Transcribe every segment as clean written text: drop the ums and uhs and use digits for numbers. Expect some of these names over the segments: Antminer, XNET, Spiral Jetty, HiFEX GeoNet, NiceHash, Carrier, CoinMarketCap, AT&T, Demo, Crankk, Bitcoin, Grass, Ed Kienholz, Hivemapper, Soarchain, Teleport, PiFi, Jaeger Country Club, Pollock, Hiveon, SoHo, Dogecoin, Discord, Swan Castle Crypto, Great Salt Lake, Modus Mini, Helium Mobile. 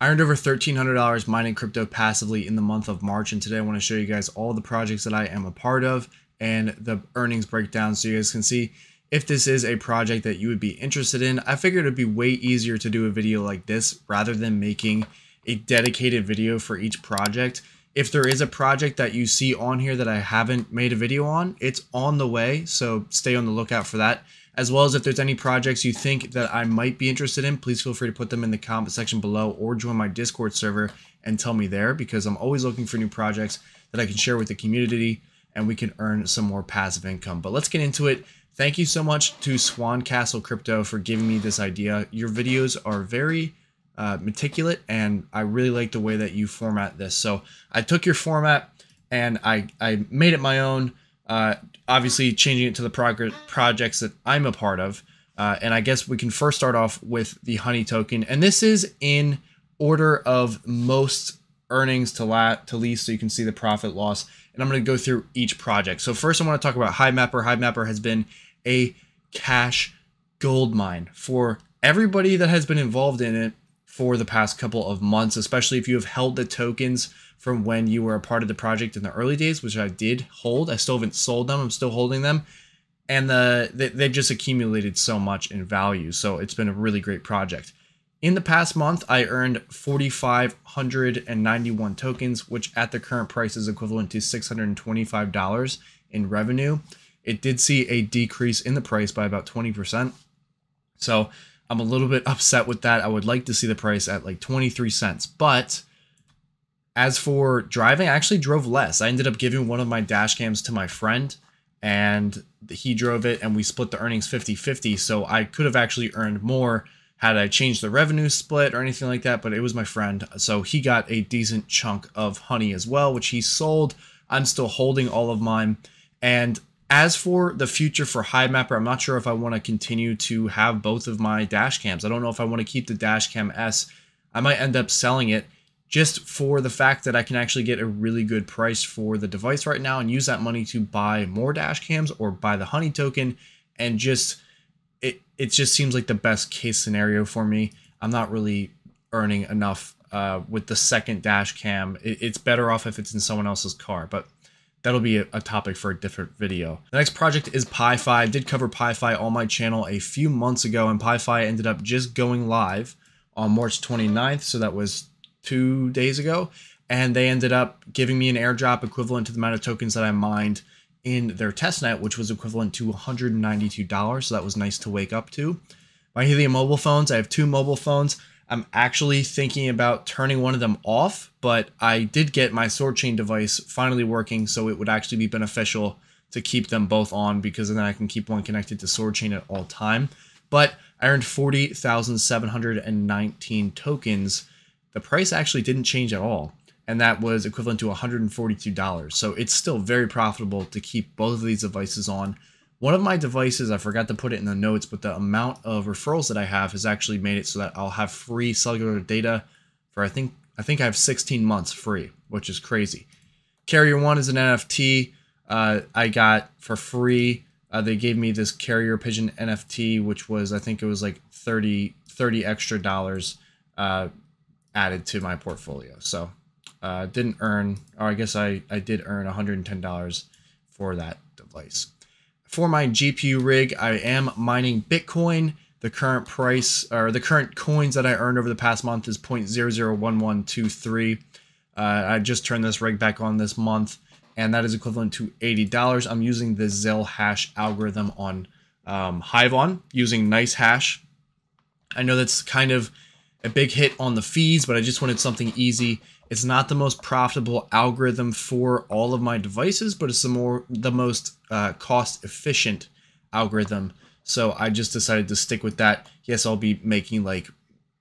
I earned over $1,300 mining crypto passively in the month of March, and today I want to show you guys all the projects that I am a part of and the earnings breakdown so you guys can see if this is a project that you would be interested in. I figured it'd be way easier to do a video like this rather than making a dedicated video for each project. If there is a project that you see on here that I haven't made a video on, it's on the way, so stay on the lookout for that. As well as if there's any projects you think that I might be interested in, please feel free to put them in the comment section below or join my Discord server and tell me there, because I'm always looking for new projects that I can share with the community and we can earn some more passive income. But let's get into it. Thank you so much to Swan Castle Crypto for giving me this idea. Your videos are very meticulous and I really like the way that you format this. So I took your format and I made it my own. Obviously changing it to the projects that I'm a part of. And I guess we can first start off with the honey token. And this is in order of most earnings to least, so you can see the profit loss. And I'm going to go through each project. So first I want to talk about Hivemapper. Hivemapper has been a cash gold mine for everybody that has been involved in it for the past couple of months, especially if you have held the tokens from when you were a part of the project in the early days, which I did hold. I still haven't sold them. I'm still holding them. And they've just accumulated so much in value. So it's been a really great project. In the past month, I earned 4,591 tokens, which at the current price is equivalent to $625 in revenue. It did see a decrease in the price by about 20%. So I'm a little bit upset with that. I would like to see the price at like 23 cents, but as for driving, I actually drove less. I ended up giving one of my dash cams to my friend and he drove it and we split the earnings 50-50. So I could have actually earned more had I changed the revenue split or anything like that, but it was my friend. So he got a decent chunk of honey as well, which he sold. I'm still holding all of mine. And as for the future for Hivemapper, I'm not sure if I want to continue to have both of my dash cams. I don't know if I want to keep the dash cam S. I might end up selling it, just for the fact that I can actually get a really good price for the device right now and use that money to buy more dash cams or buy the honey token. And just, it just seems like the best case scenario for me. I'm not really earning enough with the second dash cam. It's better off if it's in someone else's car, but that'll be a topic for a different video. The next project is PiFi. I did cover PiFi on my channel a few months ago, and PiFi ended up just going live on March 29th. So that was 2 days ago, and they ended up giving me an airdrop equivalent to the amount of tokens that I mined in their testnet, which was equivalent to $192. So that was nice to wake up to. My Helium mobile phones, I have two mobile phones. I'm actually thinking about turning one of them off, but I did get my Soarchain device finally working, so it would actually be beneficial to keep them both on, because then I can keep one connected to Soarchain at all time. But I earned 40,719 tokens. The price actually didn't change at all, and that was equivalent to $142. So it's still very profitable to keep both of these devices on. One of my devices, I forgot to put it in the notes, but the amount of referrals that I have has actually made it so that I'll have free cellular data for I think I have 16 months free, which is crazy. Carrier 1 is an NFT I got for free. They gave me this Carrier Pigeon NFT, which was, I think it was like 30 extra dollars added to my portfolio. So didn't earn, or I guess I did earn $110 for that device. For my GPU rig, I am mining Bitcoin. The current price, or the current coins that I earned over the past month, is 0.001123. I just turned this rig back on this month, and that is equivalent to $80. I'm using the NiceHash algorithm on Hiveon, using NiceHash. I know that's kind of a big hit on the fees, but I just wanted something easy. It's not the most profitable algorithm for all of my devices, but it's the most cost efficient algorithm. So I just decided to stick with that. Yes, I'll be making like,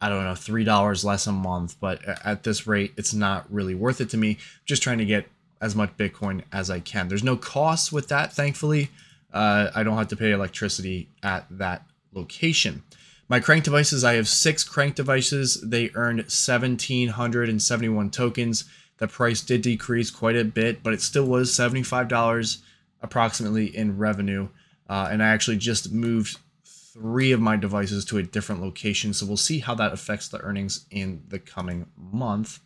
I don't know, $3 less a month, but at this rate, it's not really worth it to me. I'm just trying to get as much Bitcoin as I can. There's no costs with that, thankfully. I don't have to pay electricity at that location. My Crankk devices, I have 6 Crankk devices. They earned 1,771 tokens. The price did decrease quite a bit, but it still was $75 approximately in revenue. And I actually just moved 3 of my devices to a different location. So we'll see how that affects the earnings in the coming month.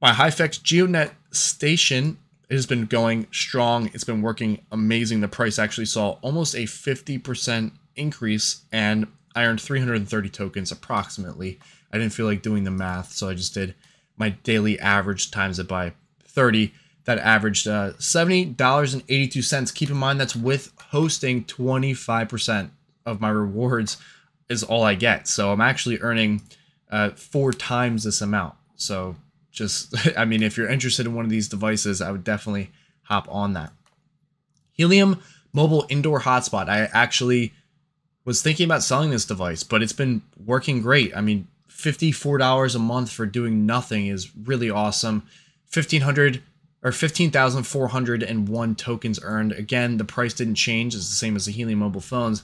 My HiFEX GeoNet station has been going strong. It's been working amazing. The price actually saw almost a 50% increase, and I earned 330 tokens approximately. I didn't feel like doing the math, so I just did my daily average times it by 30. That averaged $70.82. Keep in mind that's with hosting. 25% of my rewards is all I get. So I'm actually earning 4 times this amount. So just, I mean, if you're interested in one of these devices, I would definitely hop on that. Helium Mobile Indoor Hotspot. I actually was thinking about selling this device, but it's been working great. I mean, $54 a month for doing nothing is really awesome. 15,401 tokens earned. Again, the price didn't change. It's the same as the Helium mobile phones.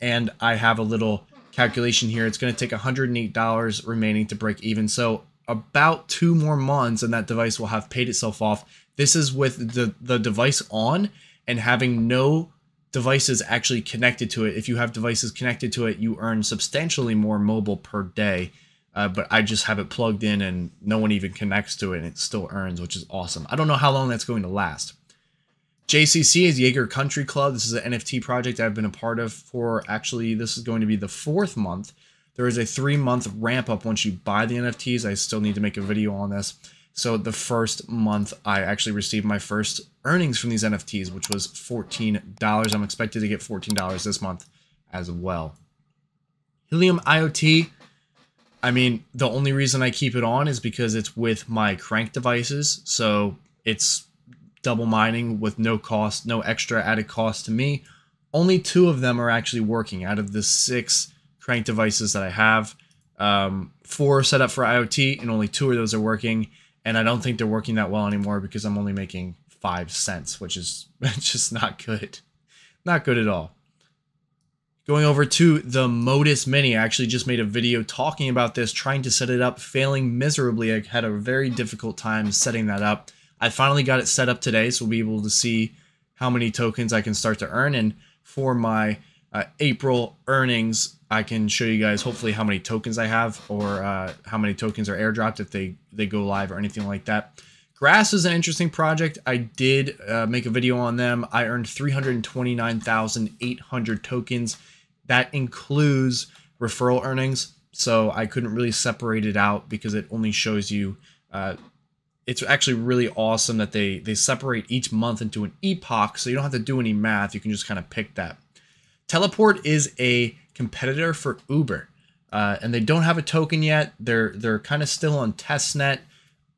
And I have a little calculation here. It's going to take $108 remaining to break even. So about 2 more months and that device will have paid itself off. This is with the device on and having no devices actually connected to it. If you have devices connected to it, you earn substantially more mobile per day. But I just have it plugged in and no one even connects to it and it still earns, which is awesome. I don't know how long that's going to last. JCC is Jaeger Country Club. This is an NFT project I've been a part of for, actually, this is going to be the 4th month. There is a 3-month ramp up once you buy the NFTs. I still need to make a video on this. So the 1st month, I actually received my first earnings from these NFTs, which was $14. I'm expected to get $14 this month as well. Helium IoT. I mean, the only reason I keep it on is because it's with my Crankk devices. So it's double mining with no cost, no extra added cost to me. Only 2 of them are actually working out of the 6 Crankk devices that I have. 4 are set up for IoT and only 2 of those are working. And I don't think they're working that well anymore because I'm only making 5 cents, which is just not good. Not good at all. Going over to the Modus Mini, I actually just made a video talking about this, trying to set it up, failing miserably. I had a very difficult time setting that up. I finally got it set up today, so we'll be able to see how many tokens I can start to earn. And for my April earnings, I can show you guys hopefully how many tokens I have or how many tokens are airdropped if they go live or anything like that. Grass is an interesting project. I did make a video on them. I earned 329,800 tokens. That includes referral earnings, so I couldn't really separate it out because it only shows you, it's actually really awesome that they separate each month into an epoch, so you don't have to do any math, you can just kind of pick that. Teleport is a competitor for Uber, and they don't have a token yet. They're kind of still on testnet.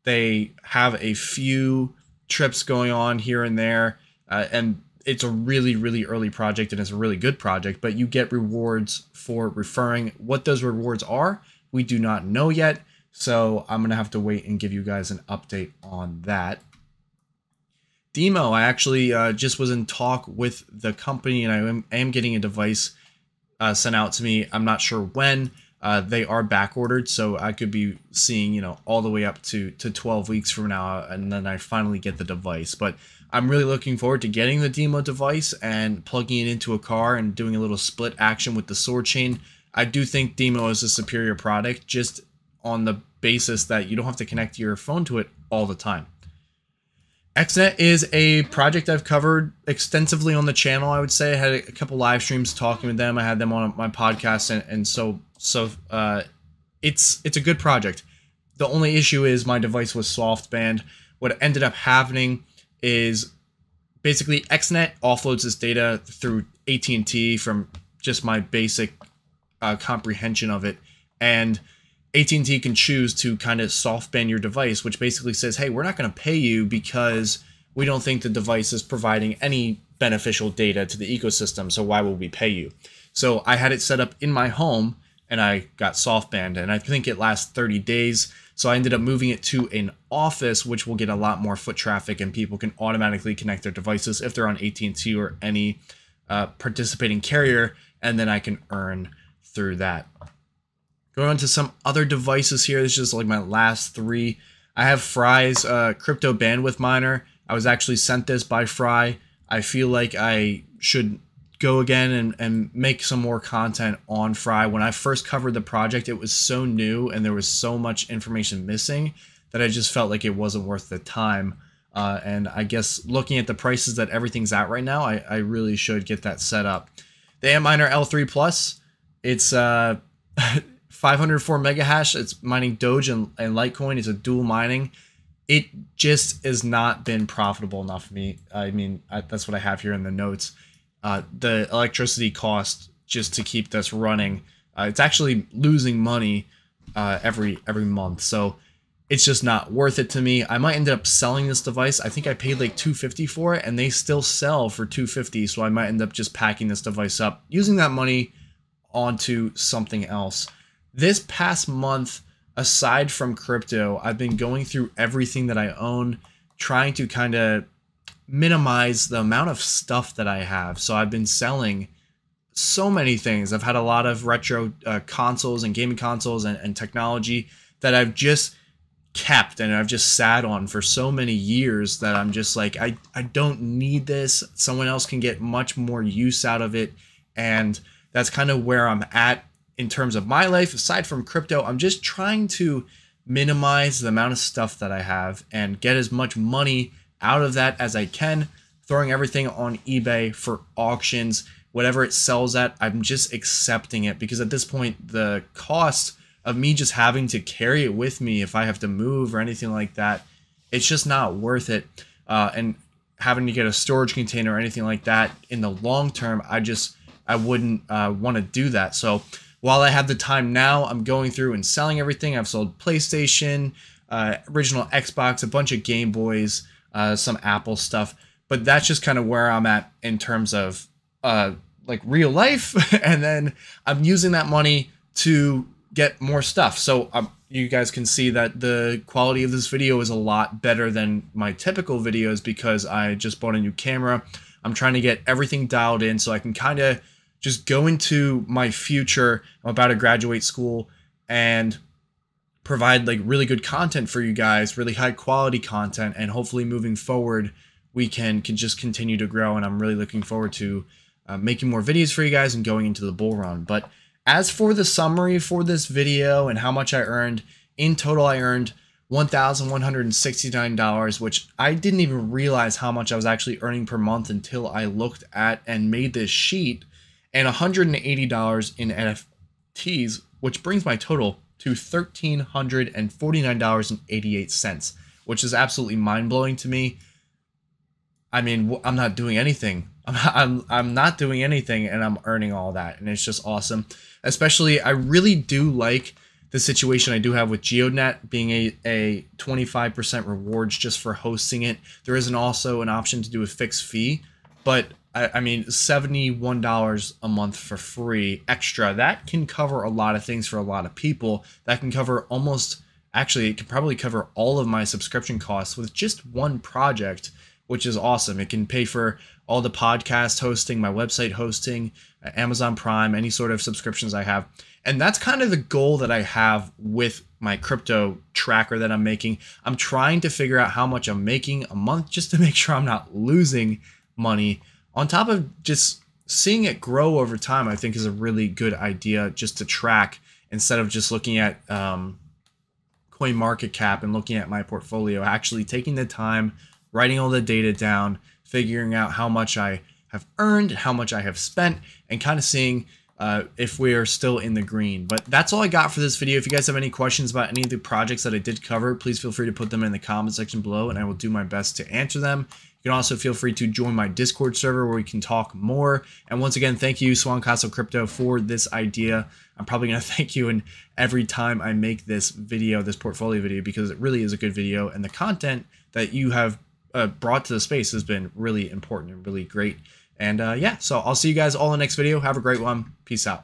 They have a few trips going on here and there, and it's a really, really early project and it's a really good project, but you get rewards for referring. What those rewards are, we do not know yet. So I'm going to have to wait and give you guys an update on that. Demo, I actually just was in talk with the company and I am getting a device sent out to me. I'm not sure when. They are back ordered, so I could be seeing, you know, all the way up to 12 weeks from now, and then I finally get the device. But I'm really looking forward to getting the demo device and plugging it into a car and doing a little split action with the Soarchain. I do think Demo is a superior product, just on the basis that you don't have to connect your phone to it all the time. XNET is a project I've covered extensively on the channel, I would say. I had a couple live streams talking with them. I had them on my podcast, and so it's a good project. The only issue is my device was soft banned. What ended up happening is basically XNET offloads this data through AT&T from just my basic comprehension of it, and AT&T can choose to kind of soft ban your device, which basically says, hey, we're not going to pay you because we don't think the device is providing any beneficial data to the ecosystem, so why will we pay you? So I had it set up in my home and I got soft banned, and I think it lasts 30 days. So I ended up moving it to an office, which will get a lot more foot traffic and people can automatically connect their devices if they're on AT&T or any participating carrier, and then I can earn through that. Going on to some other devices here. This is just like my last 3. I have Fry's crypto bandwidth miner. I was actually sent this by Fry. I feel like I should go again and make some more content on Fry. When I first covered the project, it was so new and there was so much information missing that I just felt like it wasn't worth the time. And I guess looking at the prices that everything's at right now, I really should get that set up. The Antminer L3 Plus, it's 504 mega hash. It's mining Doge and Litecoin. It's a dual mining. It just has not been profitable enough for me. I mean, that's what I have here in the notes. The electricity cost just to keep this running. It's actually losing money every month. So it's just not worth it to me. I might end up selling this device. I think I paid like $250 for it and they still sell for $250. So I might end up just packing this device up, using that money onto something else. This past month, aside from crypto, I've been going through everything that I own, trying to kind of minimize the amount of stuff that I have. So I've been selling so many things. I've had a lot of retro consoles and gaming consoles and technology that I've just kept and I've just sat on for so many years that I'm just like, I don't need this. Someone else can get much more use out of it. And that's kind of where I'm at in terms of my life. Aside from crypto, I'm just trying to minimize the amount of stuff that I have and get as much money out of that as I can, throwing everything on eBay for auctions. Whatever it sells at, I'm just accepting it, because at this point, the cost of me just having to carry it with me if I have to move or anything like that, it's just not worth it. And having to get a storage container or anything like that in the long term, I wouldn't want to do that. So while I have the time now, I'm going through and selling everything. I've sold PlayStation, original Xbox, a bunch of Game Boys, some Apple stuff, but that's just kind of where I'm at in terms of like real life. And then I'm using that money to get more stuff. So you guys can see that the quality of this video is a lot better than my typical videos because I just bought a new camera. I'm trying to get everything dialed in so I can kind of just go into my future. I'm about to graduate school and provide like really good content for you guys, really high quality content, and hopefully moving forward we can just continue to grow. And I'm really looking forward to making more videos for you guys and going into the bull run. But as for the summary for this video and how much I earned, in total I earned $1,169, which I didn't even realize how much I was actually earning per month until I looked at and made this sheet, and $180 in NFTs, which brings my total to $1,349.88, which is absolutely mind-blowing to me. I mean, I'm not doing anything. I'm not doing anything, and I'm earning all that, and it's just awesome. Especially, I really do like the situation I do have with GeoNet being a 25% rewards just for hosting it. There isn't also an option to do a fixed fee, but I mean, $71 a month for free extra. That can cover a lot of things for a lot of people. That can cover almost, actually, it can probably cover all of my subscription costs with just one project, which is awesome. It can pay for all the podcast hosting, my website hosting, Amazon Prime, any sort of subscriptions I have. And that's kind of the goal that I have with my crypto tracker that I'm making. I'm trying to figure out how much I'm making a month just to make sure I'm not losing money. On top of just seeing it grow over time, I think is a really good idea just to track instead of just looking at CoinMarketCap and looking at my portfolio. Actually taking the time, writing all the data down, figuring out how much I have earned, how much I have spent, and kind of seeing if we are still in the green. But that's all I got for this video. If you guys have any questions about any of the projects that I did cover, please feel free to put them in the comment section below and I will do my best to answer them. You can also feel free to join my Discord server where we can talk more. And once again, thank you, Swan Castle Crypto, for this idea. I'm probably going to thank you in every time I make this video, this portfolio video, because it really is a good video. And the content that you have brought to the space has been really important and really great. And yeah, so I'll see you guys all in the next video. Have a great one. Peace out.